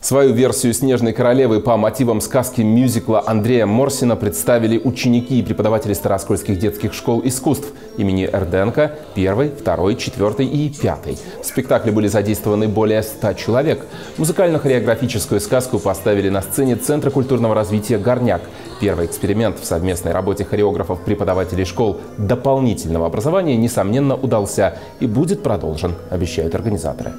Свою версию «Снежной королевы» по мотивам сказки-мюзикла Андрея Морсина представили ученики и преподаватели староскольских детских школ искусств имени Эрденко 1, 2, 4 и 5. В спектакле были задействованы более 100 человек. Музыкально-хореографическую сказку поставили на сцене Центра культурного развития «Горняк». Первый эксперимент в совместной работе хореографов-преподавателей школ дополнительного образования, несомненно, удался и будет продолжен, обещают организаторы.